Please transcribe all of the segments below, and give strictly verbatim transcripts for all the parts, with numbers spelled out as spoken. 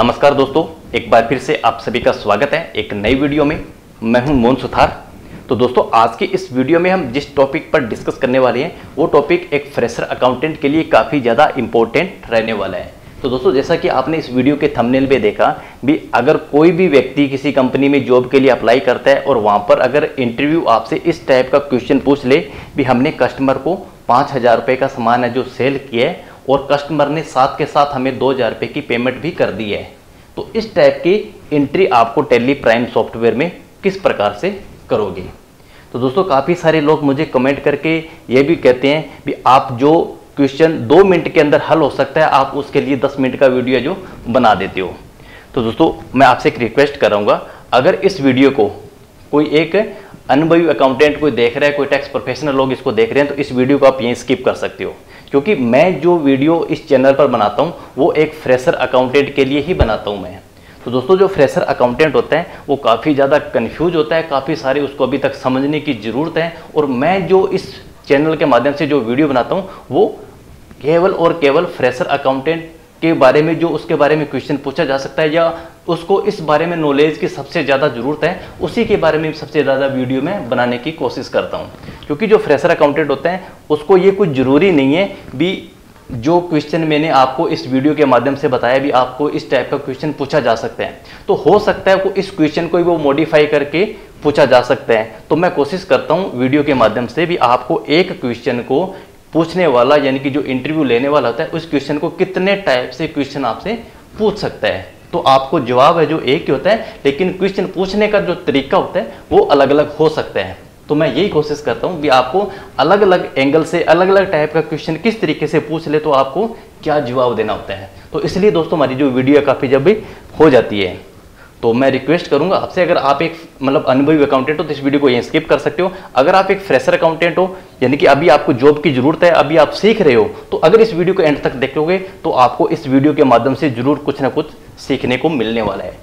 नमस्कार दोस्तों, एक बार फिर से आप सभी का स्वागत है एक नई वीडियो में। मैं हूं मोहन सुथार। तो दोस्तों, आज के इस वीडियो में हम जिस टॉपिक पर डिस्कस करने वाले हैं वो टॉपिक एक फ्रेशर अकाउंटेंट के लिए काफ़ी ज़्यादा इम्पोर्टेंट रहने वाला है। तो दोस्तों, जैसा कि आपने इस वीडियो के थंबनेल पे देखा भी, अगर कोई भी व्यक्ति किसी कंपनी में जॉब के लिए अप्लाई करता है और वहाँ पर अगर इंटरव्यू आपसे इस टाइप का क्वेश्चन पूछ ले भी, हमने कस्टमर को पाँच हज़ार रुपये का सामान है जो सेल किया है और कस्टमर ने साथ के साथ हमें दो हज़ार रुपये की पेमेंट भी कर दी है, तो इस टाइप की एंट्री आपको टैली प्राइम सॉफ्टवेयर में किस प्रकार से करोगे। तो दोस्तों, काफ़ी सारे लोग मुझे कमेंट करके ये भी कहते हैं भी आप जो क्वेश्चन दो मिनट के अंदर हल हो सकता है आप उसके लिए दस मिनट का वीडियो जो बना देते हो। तो दोस्तों, मैं आपसे एक रिक्वेस्ट करूँगा, अगर इस वीडियो को कोई एक अनुभवी अकाउंटेंट कोई देख रहा है, कोई टैक्स प्रोफेशनल लोग इसको देख रहे हैं, तो इस वीडियो को आप यहीं स्किप कर सकते हो, क्योंकि मैं जो वीडियो इस चैनल पर बनाता हूँ वो एक फ्रेशर अकाउंटेंट के लिए ही बनाता हूँ मैं। तो दोस्तों, जो फ्रेशर अकाउंटेंट होता है वो काफ़ी ज़्यादा कन्फ्यूज होता है, काफ़ी सारे उसको अभी तक समझने की ज़रूरत है, और मैं जो इस चैनल के माध्यम से जो वीडियो बनाता हूँ वो केवल और केवल फ्रेशर अकाउंटेंट के बारे में, जो उसके बारे में क्वेश्चन पूछा जा सकता है या उसको इस बारे में नॉलेज की सबसे ज़्यादा ज़रूरत है, उसी के बारे में सबसे ज़्यादा वीडियो में बनाने की कोशिश करता हूँ। क्योंकि जो फ्रेशर अकाउंटेंट होते हैं उसको ये कुछ ज़रूरी नहीं है भी जो क्वेश्चन मैंने आपको इस वीडियो के माध्यम से बताया भी आपको इस टाइप का क्वेश्चन पूछा जा सकता है, तो हो सकता है वो इस क्वेश्चन को भी वो मॉडिफाई करके पूछा जा सकता है। तो मैं कोशिश करता हूँ वीडियो के माध्यम से भी आपको एक क्वेश्चन को पूछने वाला, यानी कि जो इंटरव्यू लेने वाला होता है, उस क्वेश्चन को कितने टाइप से क्वेश्चन आपसे पूछ सकता है। तो आपको जवाब है जो एक ही होता है, लेकिन क्वेश्चन पूछने का जो तरीका होता है वो अलग अलग हो सकता है। तो मैं यही कोशिश करता हूँ कि आपको अलग अलग एंगल से अलग अलग टाइप का क्वेश्चन किस तरीके से पूछ ले तो आपको क्या जवाब देना होता है। तो इसलिए दोस्तों, हमारी जो वीडियो काफ़ी जब भी हो जाती है, तो मैं रिक्वेस्ट करूंगा आपसे, अगर आप एक मतलब अनुभवी अकाउंटेंट हो तो इस वीडियो को यहीं स्किप कर सकते हो। अगर आप एक फ्रेशर अकाउंटेंट हो, यानी कि अभी आपको जॉब की ज़रूरत है, अभी आप सीख रहे हो, तो अगर इस वीडियो को एंड तक देखोगे तो आपको इस वीडियो के माध्यम से ज़रूर कुछ ना कुछ सीखने को मिलने वाला है।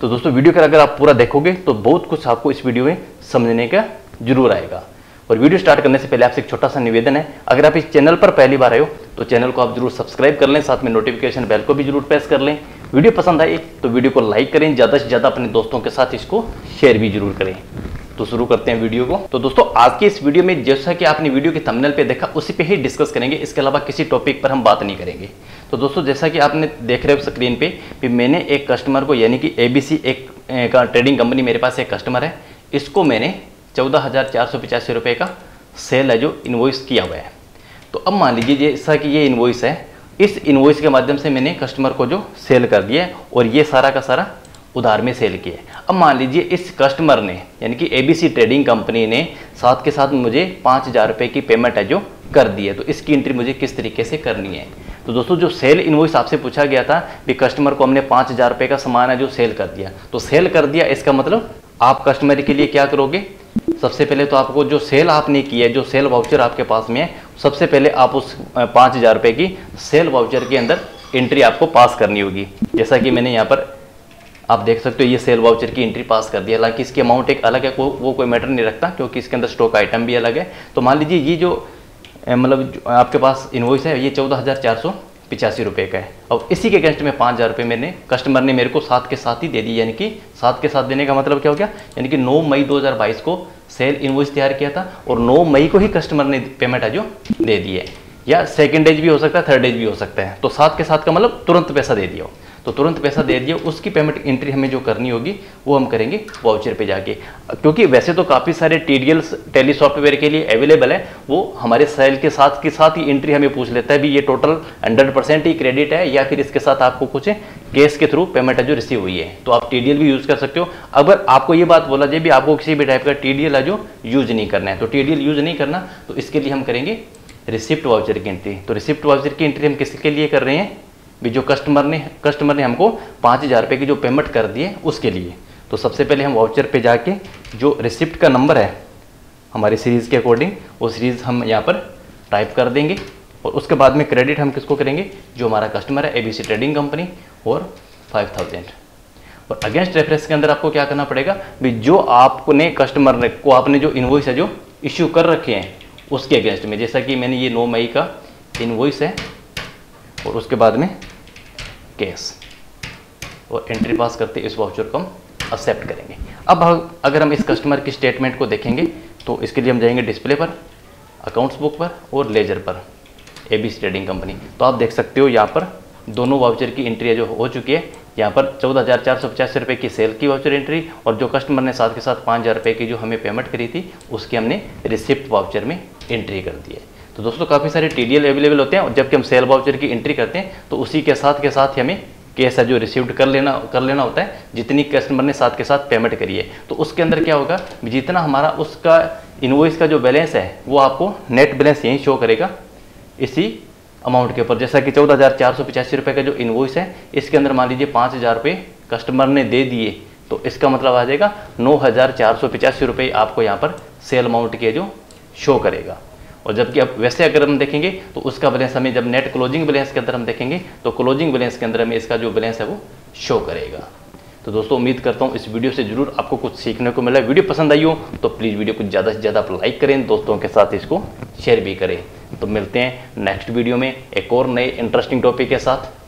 तो दोस्तों, वीडियो का अगर आप पूरा देखोगे तो बहुत कुछ आपको इस वीडियो में समझने का जरूर आएगा। और वीडियो स्टार्ट करने से पहले आपसे एक छोटा सा निवेदन है, अगर आप इस चैनल पर पहली बार आए हो तो चैनल को आप जरूर सब्सक्राइब कर लें, साथ में नोटिफिकेशन बेल को भी जरूर प्रेस कर लें। वीडियो पसंद आए तो वीडियो को लाइक करें, ज़्यादा से ज़्यादा अपने दोस्तों के साथ इसको शेयर भी जरूर करें। तो शुरू करते हैं वीडियो को। तो दोस्तों, आज के इस वीडियो में जैसा कि आपने वीडियो के थंबनेल पे देखा उसी पे ही डिस्कस करेंगे, इसके अलावा किसी टॉपिक पर हम बात नहीं करेंगे। तो दोस्तों, जैसा कि आपने देख रहे हो स्क्रीन पे भी, मैंने एक कस्टमर को, यानी कि एबीसी एक का ट्रेडिंग कंपनी मेरे पास एक कस्टमर है, इसको मैंने चौदह हज़ार चार सौ पचासी रुपये का सेल है जो इन्वॉइस किया हुआ है। तो अब मान लीजिए जैसा कि ये इन्वॉइस है, इस इन्वॉइस के माध्यम से मैंने कस्टमर को जो सेल कर दिया है और ये सारा का सारा उधार में सेल किया है। अब मान लीजिए इस कस्टमर ने, यानी कि एबीसी ट्रेडिंग कंपनी ने साथ के साथ मुझे पाँच हज़ार रुपये की पेमेंट है जो कर दी है, तो इसकी एंट्री मुझे किस तरीके से करनी है। तो दोस्तों, जो सेल इन्वॉइस आपसे पूछा गया था कि कस्टमर को हमने पाँच हज़ार रुपये का सामान है जो सेल कर दिया, तो सेल कर दिया इसका मतलब आप कस्टमर के लिए क्या करोगे। सबसे पहले तो आपको जो सेल आपने किया है, जो सेल वाउचर आपके पास में है, सबसे पहले आप उस पाँच हज़ार रुपये की सेल वाउचर के अंदर एंट्री आपको पास करनी होगी। जैसा कि मैंने यहाँ पर आप देख सकते हो, ये सेल वाउचर की एंट्री पास कर दी है। हालांकि इसकी अमाउंट एक अलग है, को, वो कोई मैटर नहीं रखता क्योंकि इसके अंदर स्टॉक आइटम भी अलग है। तो मान लीजिए ये जो मतलब आपके पास इन्वॉइस है ये चौदह हज़ार चार सौ पचासी रुपये का है, और इसी के अगेंस्ट में पाँच हज़ार रुपये मैंने कस्टमर ने मेरे को साथ के साथ ही दे दी। यानी कि साथ के साथ देने का मतलब क्या हो गया, यानी कि नौ मई दो हज़ार बाईस को सेल इनवॉइस तैयार किया था और नौ मई को ही कस्टमर ने पेमेंट है जो दे दी है, या सेकंड डेज भी हो सकता है, थर्ड डेज भी हो सकता है। तो साथ के साथ का मतलब तुरंत पैसा दे दिया, तो तुरंत पैसा दे दिया, उसकी पेमेंट एंट्री हमें जो करनी होगी वो हम करेंगे वाउचर पे जाके। क्योंकि वैसे तो काफ़ी सारे टीडीएल्स टैली सॉफ्टवेयर के लिए अवेलेबल है, वो हमारे सेल के साथ के साथ ही एंट्री हमें पूछ लेता है भी ये टोटल हंड्रेड परसेंट ही क्रेडिट है या फिर इसके साथ आपको कुछ कैश के थ्रू पेमेंट है जो रिसीव हुई है, तो आप टीडीएल भी यूज़ कर सकते हो। अगर आपको ये बात बोला जाए भी आपको किसी भी टाइप का टीडीएल है जो यूज़ नहीं करना है, तो टीडीएल यूज़ नहीं करना, तो इसके लिए हम करेंगे रिसिप्ट वाउचर की एंट्री। तो रिसिप्ट वाउचर की एंट्री हम किसके लिए कर रहे हैं भी, जो कस्टमर ने कस्टमर ने हमको पाँच हज़ार रुपये की जो पेमेंट कर दी है उसके लिए। तो सबसे पहले हम वाउचर पे जाके जो रिसिप्ट का नंबर है हमारी सीरीज़ के अकॉर्डिंग, वो सीरीज़ हम यहाँ पर टाइप कर देंगे, और उसके बाद में क्रेडिट हम किसको करेंगे, जो हमारा कस्टमर है एबीसी ट्रेडिंग कंपनी, और फाइव थाउजेंड। और अगेंस्ट रेफरेंस के अंदर आपको क्या करना पड़ेगा भी, जो आपने कस्टमर ने को आपने जो इन्वॉइस है जो इश्यू कर रखे हैं उसके अगेंस्ट में, जैसा कि मैंने ये नौ मई का इन्वॉइस है, और उसके बाद में कैश, और एंट्री पास करते इस वाउचर को हम एक्सेप्ट करेंगे। अब अगर हम इस कस्टमर की स्टेटमेंट को देखेंगे तो इसके लिए हम जाएंगे डिस्प्ले पर, अकाउंट्स बुक पर और लेजर पर, एबीसी ट्रेडिंग कंपनी। तो आप देख सकते हो यहाँ पर दोनों वाउचर की एंट्री जो हो चुकी है, यहाँ पर चौदह हज़ार चार सौ पचासी रुपये की सेल की वाउचर एंट्री और जो कस्टमर ने साथ के साथ पाँच हज़ार रुपये की जो हमें पेमेंट करी थी उसकी हमने रिसिप्ट वाउचर में एंट्री कर दी है। तो दोस्तों काफ़ी सारे टीडीएल अवेलेबल होते हैं, और जबकि हम सेल वाउचर की एंट्री करते हैं तो उसी के साथ के साथ हमें कैश है जो रिसीव्ड कर लेना कर लेना होता है, जितनी कस्टमर ने साथ के साथ पेमेंट करी है। तो उसके अंदर क्या होगा, जितना हमारा उसका इनवॉइस का जो बैलेंस है वो आपको नेट बैलेंस यहीं शो करेगा इसी अमाउंट के ऊपर। जैसा कि चौदह हज़ार चार सौ पचासी रुपये का जो इनवॉइस है इसके अंदर मान लीजिए पाँच हज़ार रुपये कस्टमर ने दे दिए, तो इसका मतलब आ जाएगा नौ हज़ार चार सौ पचासी रुपये आपको यहाँ पर सेल अमाउंट के जो शो करेगा। और जबकि अब वैसे अगर हम देखेंगे तो उसका बैलेंस हमें जब नेट क्लोजिंग बैलेंस के अंदर हम देखेंगे तो क्लोजिंग बैलेंस के अंदर हमें इसका जो बैलेंस है वो शो करेगा। तो दोस्तों उम्मीद करता हूँ इस वीडियो से जरूर आपको कुछ सीखने को मिला। वीडियो पसंद आई हो तो प्लीज़ वीडियो को ज़्यादा से ज़्यादा आप लाइक करें, दोस्तों के साथ इसको शेयर भी करें। तो मिलते हैं नेक्स्ट वीडियो में एक और नए इंटरेस्टिंग टॉपिक के साथ।